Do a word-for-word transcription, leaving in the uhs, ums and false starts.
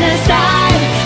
the side.